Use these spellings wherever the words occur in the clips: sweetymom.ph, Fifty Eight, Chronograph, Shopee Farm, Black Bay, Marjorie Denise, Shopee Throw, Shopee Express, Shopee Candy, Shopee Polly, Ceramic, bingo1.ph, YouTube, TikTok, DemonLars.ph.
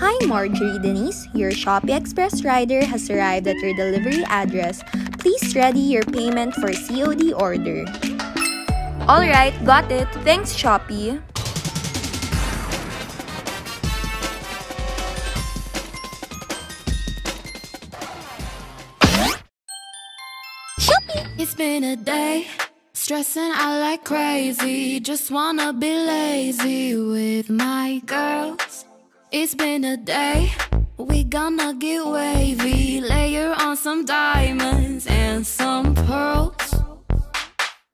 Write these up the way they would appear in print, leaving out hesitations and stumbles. Hi Marjorie Denise, your Shopee Express rider has arrived at your delivery address. Please ready your payment for COD order. Alright, got it. Thanks Shopee. Shopee! It's been a day. Stressing out like crazy, just wanna be lazy with my girls. It's been a day, we gonna get wavy, layer on some diamonds and some pearls.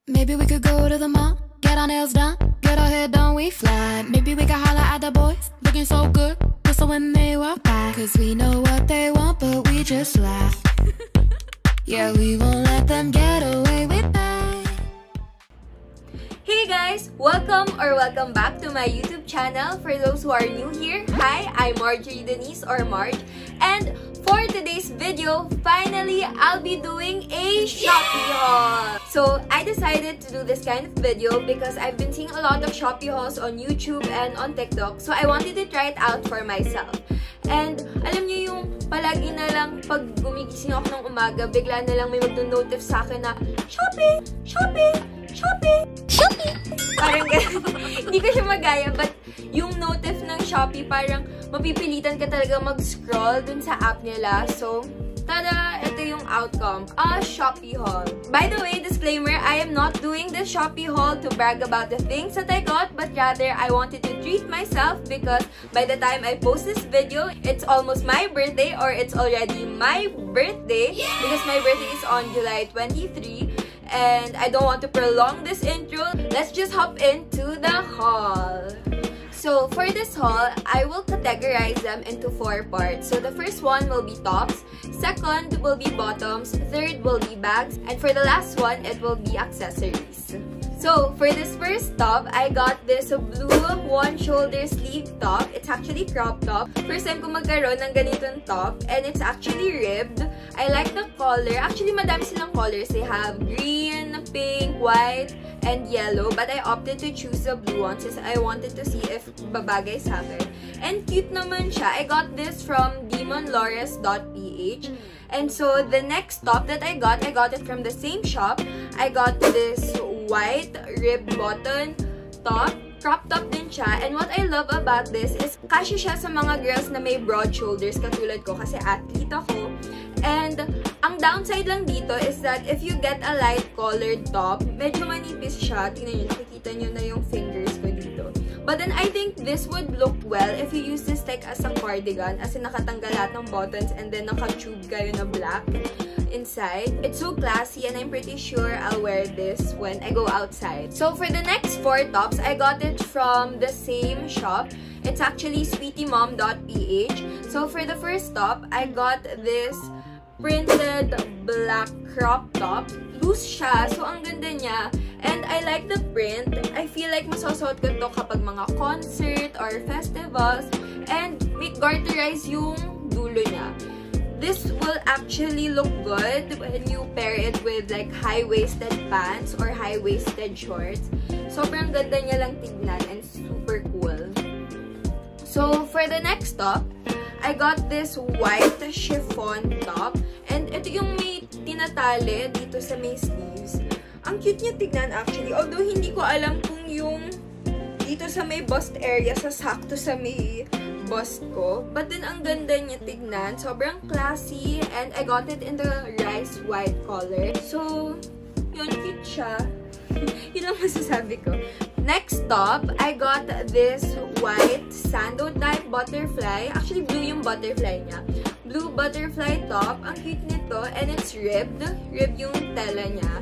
Maybe we could go to the mall, get our nails done, get our hair done, we fly. Maybe we can holler at the boys, looking so good, just so when they walk by. Cause we know what they want, but we just lie. Yeah, we won't let them get away with that. Hey guys! Welcome back to my YouTube channel. For those who are new here, hi, I'm Marjorie Denise or Marge. And for today's video, finally, I'll be doing a Shopee haul! So, I decided to do this kind of video because I've been seeing a lot of Shopee hauls on YouTube and on TikTok. So, I wanted to try it out for myself. And, alam niyo yung palagi na lang pag gumigising ako ng umaga, bigla na lang may magno-notify sa akin na Shopee! Shopee! Shopee! Shopee! Parang ganun. Hindi ko siya magaya, but yung notif ng Shopee, parang mapipilitan ka talaga mag-scroll dun sa app nila. So, tada! Ito yung outcome. A Shopee haul. By the way, disclaimer, I am not doing the Shopee haul to brag about the things that I got, but rather, I wanted to treat myself because by the time I post this video, it's almost my birthday or it's already my birthday. Yay! Because my birthday is on July 23. And I don't want to prolong this intro. Let's just hop into the haul. So for this haul, I will categorize them into 4 parts. So the first one will be tops, second will be bottoms, third will be bags, and for the last one, it will be accessories. So for this first top, I got this blue one-shoulder sleeve top. It's actually crop top. First time ko magkaroon ng ganitong top, and it's actually ribbed. I like the color. Actually, madami silang colors. They have green, pink, white, and yellow. But I opted to choose the blue one since I wanted to see if babagay sa akin. And cute naman siya. I got this from DemonLars.ph. And so the next top that I got it from the same shop. I got this white ribbed button top, crop top din siya, and what I love about this is kasi siya sa mga girls na may broad shoulders katulad ko kasi athlete ako. And ang downside lang dito is that if you get a light colored top, medyo manipis siya. Tingnan niyo, nakikita niyo na yung fingers ko dito. But then I think this would look well if you use this like as a cardigan, as in nakatanggal lahat ng buttons and then naka-tube kayo na black inside. It's so classy, and I'm pretty sure I'll wear this when I go outside. So for the next 4 tops, I got it from the same shop. It's actually sweetymom.ph. So for the first top, I got this printed black crop top. Loose siya, so ang ganda niya. And I like the print. I feel like masosot ko to kapag mga concert or festivals. And may garterize yung dulo niya. This will actually look good when you pair it with like high-waisted pants or high-waisted shorts. Sobrang ganda niya lang tignan and super cool. So, for the next top, I got this white chiffon top. And ito yung may tinatali dito sa may sleeves. Ang cute niya tignan actually. Although, hindi ko alam kung yung dito sa may bust area, sa sakto sa may bust ko. But then, ang ganda niya tignan. Sobrang classy. And I got it in the rice white color. So, yun, cute siya. Yun ang masasabi ko. Next top, I got this white sando type butterfly. Actually, blue yung butterfly niya. Blue butterfly top. Ang cute nito. And it's ribbed. Ribbed yung tela niya.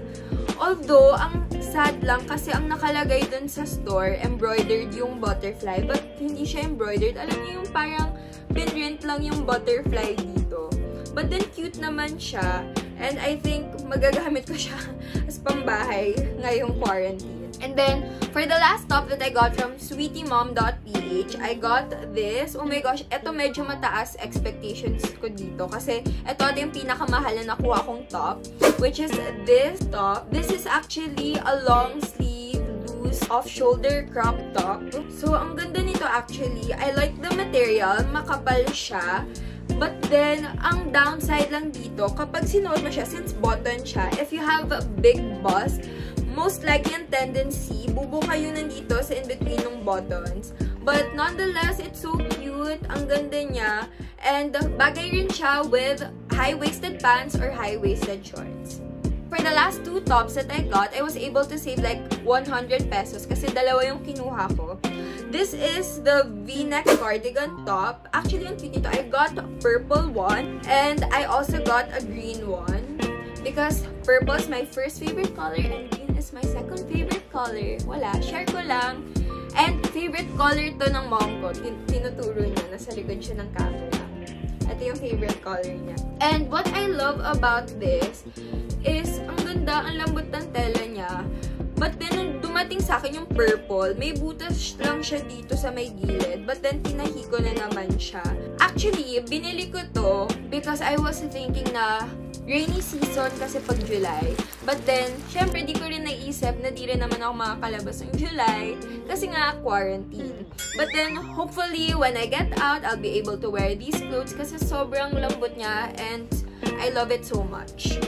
Although, ang sad lang kasi ang nakalagay dun sa store, embroidered yung butterfly. But hindi siya embroidered. Alam niyo yung parang pinrint lang yung butterfly dito. But then cute naman siya. And I think magagamit ko siya as pambahay ngayong quarantine. And then, for the last top that I got from sweetymom.ph, I got this. Oh my gosh, eto medyo mataas expectations ko dito. Kasi eto yung pinakamahal na nakuha kong top. Which is this top. This is actually a long sleeve, loose, off-shoulder crop top. So, ang ganda nito actually. I like the material. material, makapal siya. But then, ang downside lang dito, kapag sinuot mo siya, since button siya, if you have a big bust, most likely ang tendency, bubo kayo nandito sa in-between ng buttons. But nonetheless, it's so cute. Ang ganda niya. And bagay rin siya with high-waisted pants or high-waisted shorts. For the last two tops that I got, I was able to save like 100 pesos kasi dalawa yung kinuha ko. This is the V-neck cardigan top. Actually, yung cute nito, I got a purple one and I also got a green one because purple is my first favorite color and green is my second favorite color. Wala, share ko lang. And favorite color to ng mom ko. Tinuturo niya, nasa likod siya ng camera. Ito yung favorite color niya. And what I love about this is, ang ganda, ang lambot ng tela niya. But then, nung dumating sa akin yung purple, may butas lang siya dito sa may gilid. But then, tinahi ko na naman siya. Actually, binili ko to because I was thinking na rainy season kasi pag July. But then, syempre, di ko rin naisip na di rin naman ako makakalabas ng July kasi nga quarantine. But then, hopefully, when I get out, I'll be able to wear these clothes kasi sobrang lambot niya and I love it so much.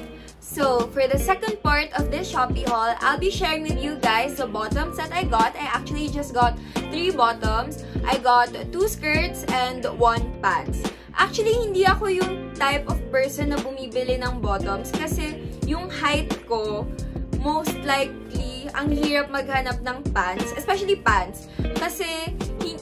So, for the second part of this Shopee haul, I'll be sharing with you guys the bottoms that I got. I actually just got 3 bottoms. I got 2 skirts and 1 pants. Actually, hindi ako yung type of person na bumibili ng bottoms kasi yung height ko, most likely, ang hirap maghanap ng pants, especially pants, kasi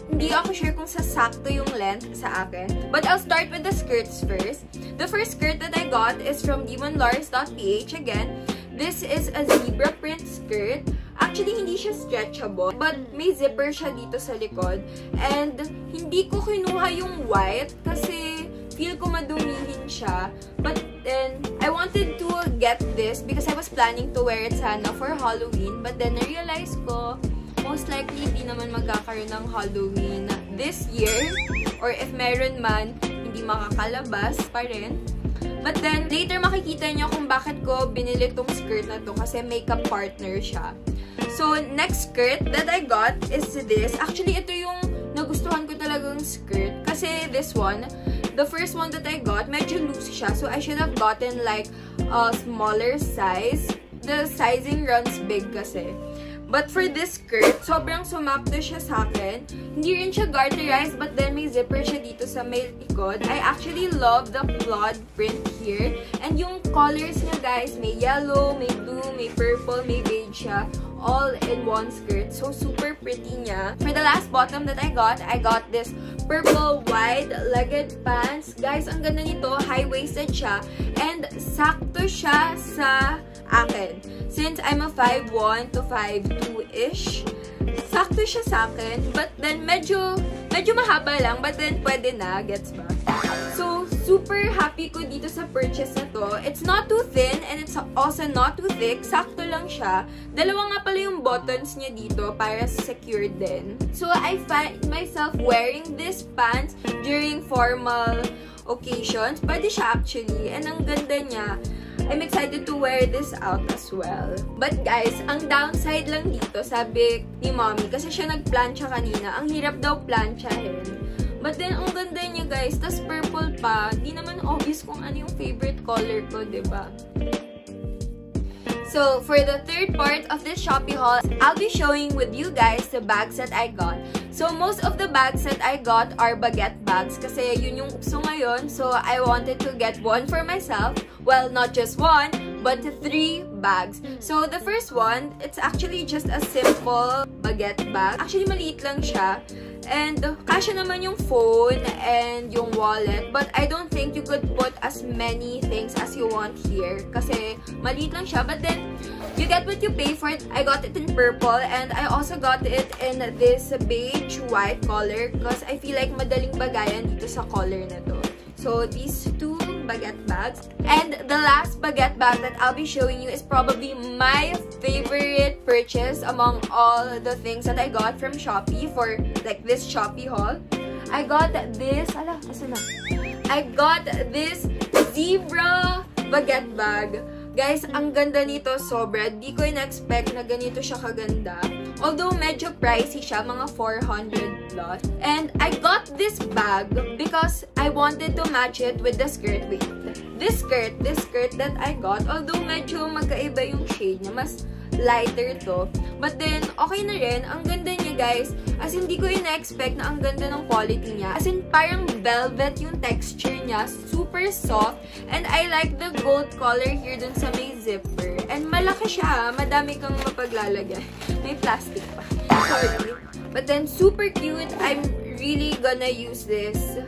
hindi ako sure kung sasakto yung length sa akin. But I'll start with the skirts first. The first skirt that I got is from DemonLars.ph again. This is a zebra print skirt. Actually, hindi siya stretchable. But may zipper siya dito sa likod. And hindi ko kinuha yung white kasi feel ko madumihin siya. But then, I wanted to get this because I was planning to wear it sana for Halloween. But then, na-realize ko, most likely, hindi naman magkakaroon ng Halloween this year. Or if meron man, hindi makakalabas pa rin. But then, later makikita niyo kung bakit ko binili tong skirt na to kasi makeup partner siya. So, next skirt that I got is this. Actually, ito yung nagustuhan ko talagang skirt. Kasi this one, the first one that I got, medyo loose siya. So, I should have gotten like a smaller size. The sizing runs big kasi. But for this skirt, sobrang sumakto siya sa akin. Hindi rin siya garterized, but then may zipper siya dito sa may likod. I actually love the flood print here. And yung colors niya, guys, may yellow, may blue, may purple, may beige siya. All in one skirt. So, super pretty niya. For the last bottom that I got this purple wide-legged pants. Guys, ang ganda nito. High-waisted siya. And sakto siya sa akin. Since I'm a 5'1 to 5'2-ish, sakto siya sa akin. But then, medyo mahaba lang. But then, pwede na. Gets ba? So, super happy ko dito sa purchase na to. It's not too thin and it's also not too thick. Sakto lang siya. Dalawa nga pala yung buttons niya dito para secure din. So, I find myself wearing this pants during formal occasions. Pwede siya actually. And ang ganda niya. I'm excited to wear this out as well. But guys, ang downside lang dito, sabi ni mommy, kasi siya nagplancha kanina. Ang hirap daw planchahin. But then, ang ganda niya guys, tas purple pa. Di naman obvious kung ano yung favorite color ko, diba? So, for the third part of this Shopee haul, I'll be showing with you guys the bags that I got. So, most of the bags that I got are baguette bags kasi yun yung uso ngayon. So, I wanted to get one for myself. Well, not just one, but 3 bags. So, the first one, it's actually just a simple baguette bag. Actually, maliit lang siya. And kasya naman yung phone and yung wallet. But I don't think you could put as many things as you want here. Kasi maliit lang siya. But then, you get what you pay for it. I got it in purple. And I also got it in this beige-white color. Because I feel like madaling bagayan dito sa color na to. So, these 2 baguette bags. And the last baguette bag that I'll be showing you is probably my favorite purchase among all the things that I got from Shopee for like this Shopee haul. I got this, I got this zebra baguette bag. Guys, ang ganda nito sobra. Di ko in-expect na ganito siya kaganda. Although medyo pricey siya, mga 400 plus. And I got this bag because I wanted to match it with the skirt. Wait, this skirt that I got, although medyo magkaiba yung shade niya, mas lighter to. But then, okay na rin. Ang ganda niya, guys. As in, hindi ko ina-expect na ang ganda ng quality niya. As in, parang velvet yung texture niya. Super soft. And I like the gold color here dun sa may zipper. And malaki siya. Madami kang mapaglalagay. May plastic pa. Sorry. But then, super cute. I'm really gonna use this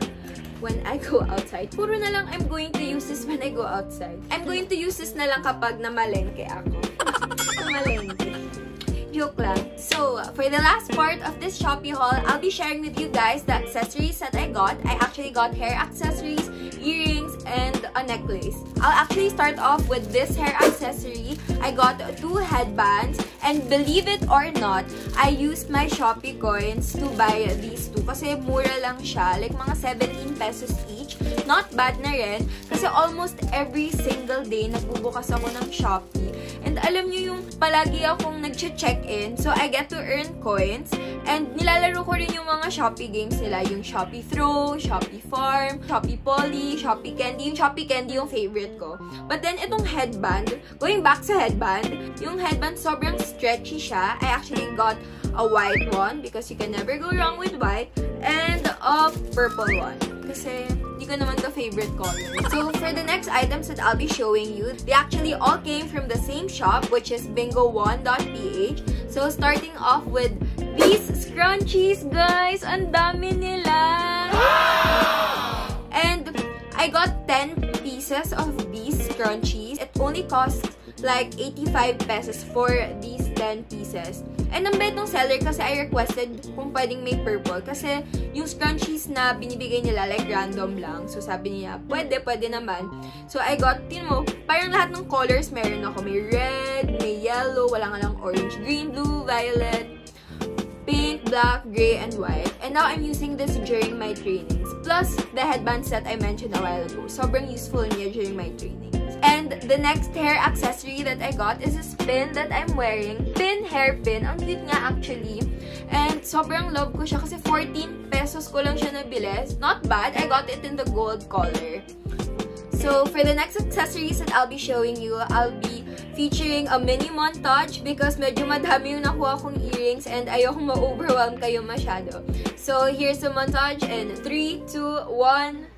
when I go outside. Puro na lang I'm going to use this when I go outside. I'm going to use this na lang kapag namalengke ako. Namalengke. Joke lang. So, for the last part of this Shopee haul, I'll be sharing with you guys the accessories that I got. I actually got hair accessories, earrings, and a necklace. I'll actually start off with this hair accessory. I got two headbands, and believe it or not, I used my Shopee coins to buy these two kasi mura lang siya, like mga 17 pesos each. Not bad na rin kasi almost every single day nagbubukas ako ng Shopee. And alam niyo yung palagi akong nag-check-in, so I get to earn coins. And nilalaro ko rin yung mga Shopee games nila, yung Shopee Throw, Shopee Farm, Shopee Polly, Shopee Candy. Yung Shopee Candy yung favorite ko. But then itong headband, going back sa headband, yung headband sobrang stretchy siya. I actually got a white one because you can never go wrong with white, and a purple one kasi hindi ko naman the favorite color. So, for the next items that I'll be showing you, they actually all came from the same shop, which is bingo1.ph. So, starting off with these scrunchies, guys! Ang dami nila! And I got 10 pieces of these scrunchies. It only costs like 85 pesos for these 10 pieces. And ang bait ng seller kasi I requested kung pwedeng may purple kasi yung scrunchies na binibigay nila like random lang. So sabi niya, pwede, pwede naman. So I got, parang lahat ng colors meron ako. May red, may yellow, wala nga lang orange, green, blue, violet, pink, black, gray, and white. And now I'm using this during my trainings. Plus the headbands that I mentioned a while ago. Sobrang useful niya during my training. And the next hair accessory that I got is this pin that I'm wearing. Pin, hairpin. Ang cute nga actually. And sobrang love ko siya kasi 14 pesos ko lang siya nabili. Not bad. I got it in the gold color. So, for the next accessories that I'll be showing you, I'll be featuring a mini montage because medyo madami yung nakuha kong earrings and ayokong ma-overwhelm kayo masyado. So, here's the montage in 3, 2, 1...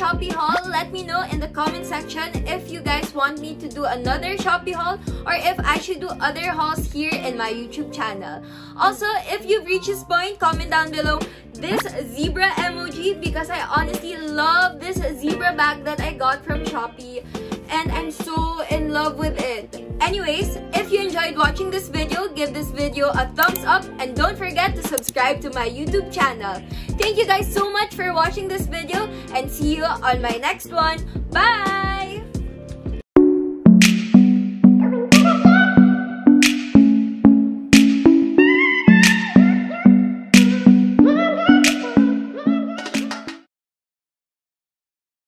Shopee haul. Let me know in the comment section if you guys want me to do another Shopee haul or if I should do other hauls here in my YouTube channel. Also, if you've reached this point, comment down below this zebra emoji because I honestly love this zebra bag that I got from Shopee and I'm so in love with it. Anyways, if you enjoyed watching this video, give this video a thumbs up and don't forget to subscribe to my YouTube channel. Thank you guys so much for watching this video and see you on my next one. Bye!